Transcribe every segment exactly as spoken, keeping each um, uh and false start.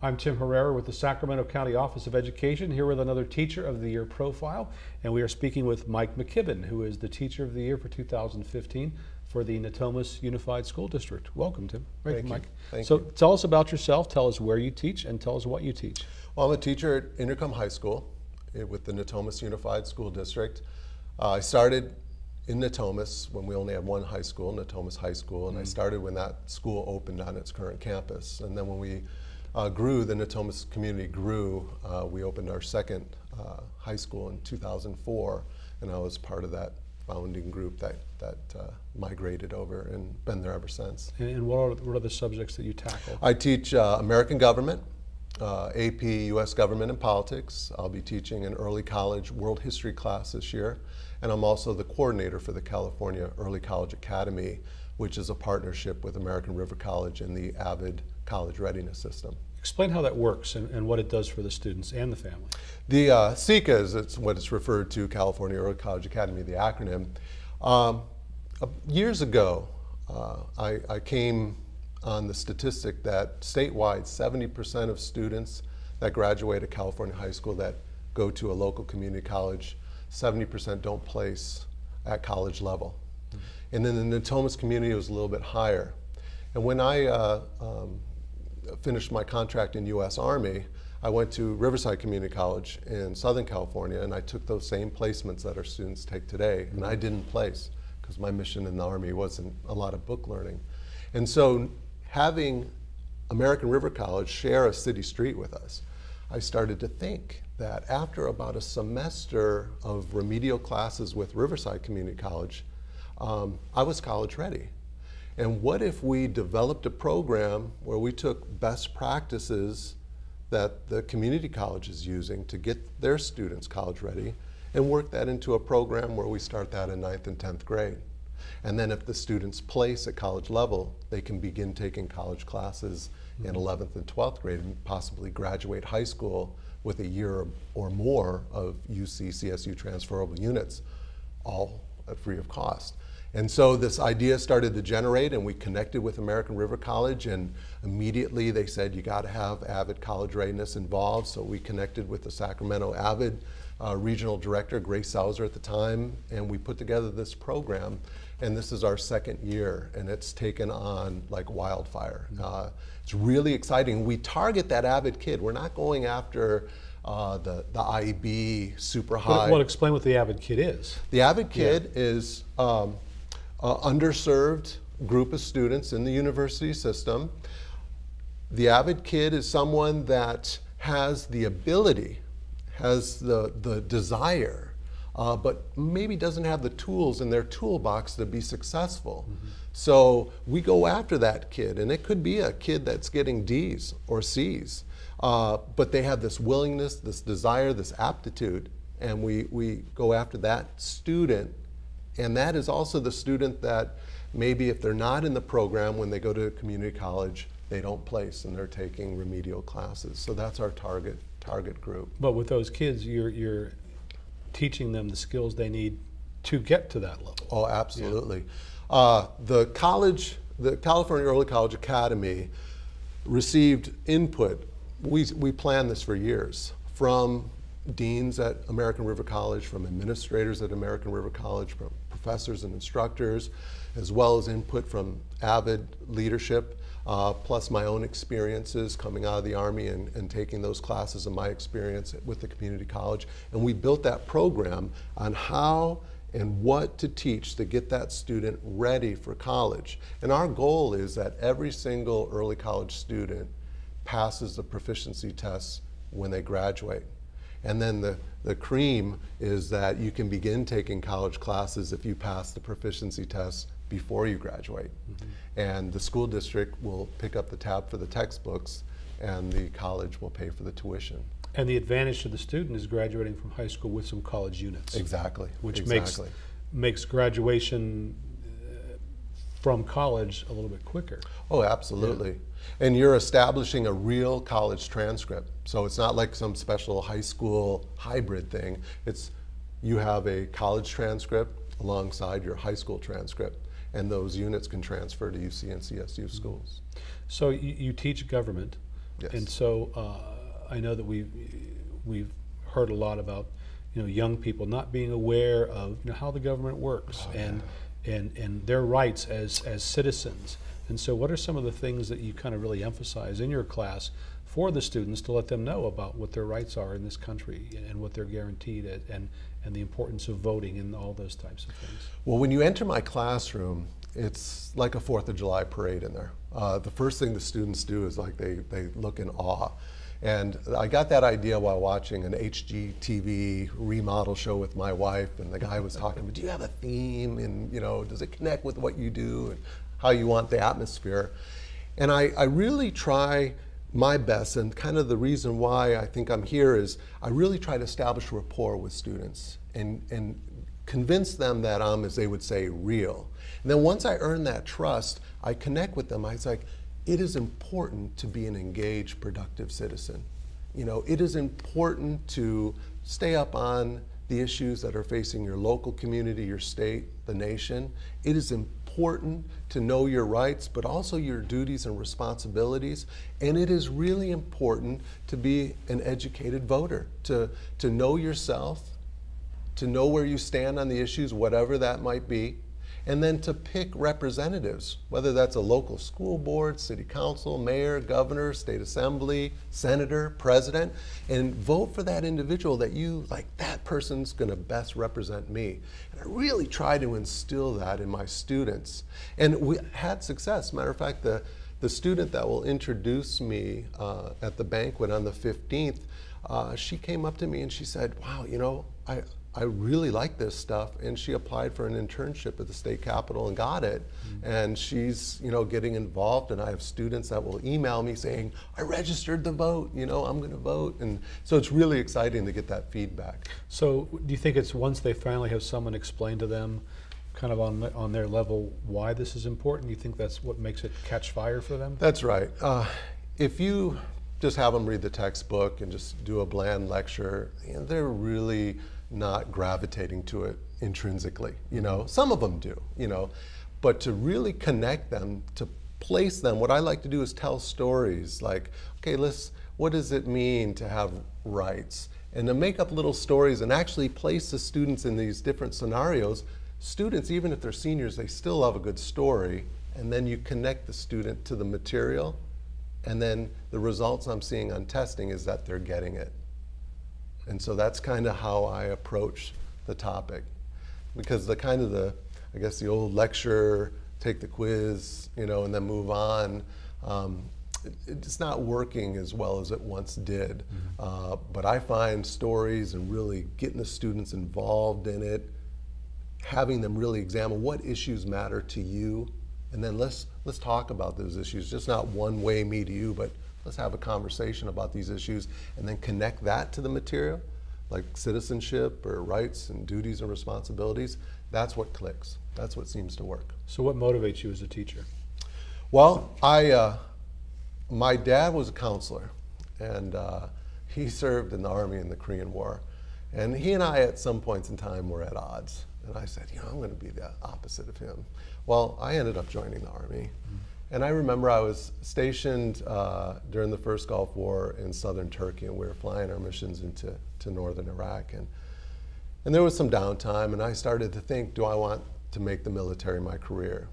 I'm Tim Herrera with the Sacramento County Office of Education, here with another Teacher of the Year profile, and we are speaking with Mike McKibbon, who is the Teacher of the Year for two thousand fifteen for the Natomas Unified School District. Welcome, Tim. Thank you, Mike. Thank so you. Tell us about yourself, tell us where you teach, and tell us what you teach. Well, I'm a teacher at Inderkum High School with the Natomas Unified School District. Uh, I started in Natomas when we only had one high school, Natomas High School, and mm-hmm. I started when that school opened on its current campus, and then when we Uh, grew, the Natomas community grew. Uh, we opened our second uh, high school in two thousand four, and I was part of that founding group that, that uh, migrated over and been there ever since. And, and what, are, what are the subjects that you tackle? I teach uh, American government, uh, A P, U S government and politics. I'll be teaching an early college world history class this year, and I'm also the coordinator for the California Early College Academy, which is a partnership with American River College and the AVID college readiness system. Explain how that works and, and what it does for the students and the family. The uh, C E C A is it's what it's referred to, California Early College Academy, the acronym. Um, uh, years ago, uh, I, I came on the statistic that statewide, seventy percent of students that graduate at California high school that go to a local community college, seventy percent don't place at college level. Mm-hmm. And then the Natomas community was a little bit higher. And when I uh, um, finished my contract in U S Army, I went to Riverside Community College in Southern California, and I took those same placements that our students take today, mm-hmm. and I didn't place because my mission in the Army wasn't a lot of book learning. And so having American River College share a city street with us, I started to think that after about a semester of remedial classes with Riverside Community College, Um, I was college ready. And what if we developed a program where we took best practices that the community college is using to get their students college ready and work that into a program where we start that in ninth and tenth grade. And then if the students place at college level, they can begin taking college classes mm-hmm. in eleventh and twelfth grade and possibly graduate high school with a year or more of U C, C S U transferable units, all free of cost. And so this idea started to generate, and we connected with American River College, and immediately they said you got to have AVID college readiness involved. So we connected with the Sacramento AVID uh, regional director, Grace Souser at the time, and we put together this program. And this is our second year, and it's taken on like wildfire. Mm-hmm. uh, it's really exciting. We target that AVID kid. We're not going after Uh, the, the I B, super high. Well, explain what the AVID kid is. The AVID kid yeah. is um, an underserved group of students in the university system. The AVID kid is someone that has the ability, has the, the desire, uh, but maybe doesn't have the tools in their toolbox to be successful. Mm-hmm. So we go after that kid, and it could be a kid that's getting D's or C's. Uh, but they have this willingness, this desire, this aptitude, and we, we go after that student. And that is also the student that maybe if they're not in the program, when they go to community college, they don't place and they're taking remedial classes. So that's our target target group. But with those kids, you're, you're teaching them the skills they need to get to that level. Oh, absolutely. Yeah. Uh, the college, the California Early College Academy received input. We, we planned this for years, from deans at American River College, from administrators at American River College, from professors and instructors, as well as input from AVID leadership, uh, plus my own experiences coming out of the Army and, and taking those classes and my experience with the community college. And we built that program on how and what to teach to get that student ready for college. And our goal is that every single early college student passes the proficiency tests when they graduate. And then the, the cream is that you can begin taking college classes if you pass the proficiency tests before you graduate. Mm-hmm. And the school district will pick up the tab for the textbooks, and the college will pay for the tuition. And the advantage to the student is graduating from high school with some college units. Exactly. Which exactly. makes, makes graduation from college a little bit quicker. Oh, absolutely. Yeah. And you're establishing a real college transcript. So it's not like some special high school hybrid thing. It's you have a college transcript alongside your high school transcript, and those units can transfer to U C and C S U schools. So you, you teach government, Yes. And so uh, I know that we've, we've heard a lot about, you know, young people not being aware of, you know, how the government works oh, and, yeah. and, and their rights as, as citizens. And so what are some of the things that you kind of really emphasize in your class for the students to let them know about what their rights are in this country and what they're guaranteed at, and, and the importance of voting and all those types of things? Well, when you enter my classroom, it's like a Fourth of July parade in there. Uh, the first thing the students do is like they, they look in awe. And I got that idea while watching an H G T V remodel show with my wife, and the guy was talking about, do you have a theme, and you know, does it connect with what you do and how you want the atmosphere? And I, I really try my best, and kind of the reason why I think I'm here is I really try to establish rapport with students and, and convince them that I'm, as they would say, real. And then once I earn that trust, I connect with them. I was like, it is important to be an engaged, productive citizen. You know, it is important to stay up on the issues that are facing your local community, your state, the nation. It is important to know your rights, but also your duties and responsibilities. And it is really important to be an educated voter, to, to know yourself, to know where you stand on the issues, whatever that might be, and then to pick representatives, whether that's a local school board, city council, mayor, governor, state assembly, senator, president, and vote for that individual that you, like, that person's gonna best represent me. And I really try to instill that in my students. And we had success. Matter of fact, the, the student that will introduce me uh, at the banquet on the fifteenth, uh, she came up to me and she said, wow, you know, I, I really like this stuff, and she applied for an internship at the state capitol and got it. Mm-hmm. And she's, you know, getting involved, and I have students that will email me saying, I registered to vote, you know, I'm gonna vote. And so it's really exciting to get that feedback. So do you think it's once they finally have someone explain to them kind of on, on their level why this is important, you think that's what makes it catch fire for them? That's right. Uh, if you just have them read the textbook and just do a bland lecture, you know, they're really not gravitating to it intrinsically, you know. Some of them do, you know, but to really connect them, to place them, what I like to do is tell stories like, okay, let's, what does it mean to have rights? And to make up little stories and actually place the students in these different scenarios. Students, even if they're seniors, they still love a good story, and then you connect the student to the material, and then the results I'm seeing on testing is that they're getting it. And so that's kind of how I approach the topic. Because the kind of the, I guess the old lecture, take the quiz, you know, and then move on, um, it, it's not working as well as it once did. Mm-hmm. uh, but I find stories and really getting the students involved in it, having them really examine what issues matter to you, and then let's, let's talk about those issues. Just not one way, me to you, but let's have a conversation about these issues, and then connect that to the material, like citizenship or rights and duties and responsibilities. That's what clicks. That's what seems to work. So what motivates you as a teacher? Well, I, uh, my dad was a counselor, and uh, he served in the Army in the Korean War. And he and I, at some points in time, were at odds. And I said, you know, I'm going to be the opposite of him. Well, I ended up joining the Army. Mm-hmm. And I remember I was stationed uh, during the first Gulf War in southern Turkey, and we were flying our missions into to northern Iraq. And, and there was some downtime, and I started to think, do I want to make the military my career?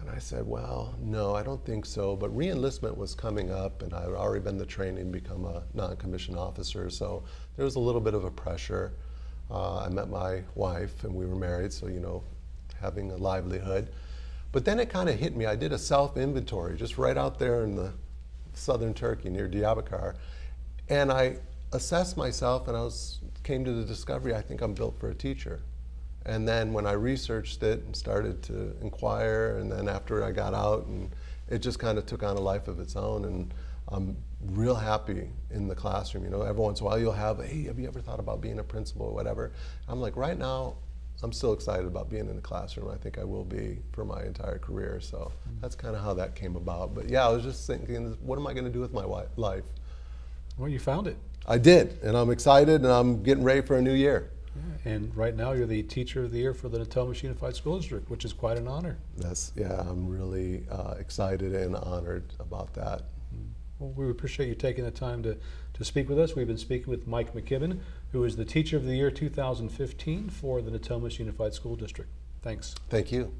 And I said, well, no, I don't think so. But re-enlistment was coming up, and I had already been the training to become a non-commissioned officer, so there was a little bit of a pressure. Uh, I met my wife, and we were married, so, you know, having a livelihood. But then it kind of hit me. I did a self-inventory just right out there in the southern Turkey near Diyarbakir. And I assessed myself, and I was, came to the discovery, I think I'm built for a teacher. And then when I researched it and started to inquire, and then after I got out, and it just kind of took on a life of its own. And I'm real happy in the classroom. You know, every once in a while you'll have, hey, have you ever thought about being a principal or whatever? I'm like, right now, I'm still excited about being in the classroom. I think I will be for my entire career. So that's kind of how that came about. But yeah, I was just thinking, what am I going to do with my life? Well, you found it. I did, and I'm excited, and I'm getting ready for a new year. Yeah. And right now, you're the Teacher of the Year for the Natomas Unified School District, which is quite an honor. That's, yeah, I'm really uh, excited and honored about that. we appreciate you taking the time to, to speak with us. We've been speaking with Mike McKibbon, who is the Teacher of the Year two thousand fifteen for the Natomas Unified School District. Thanks. Thank you.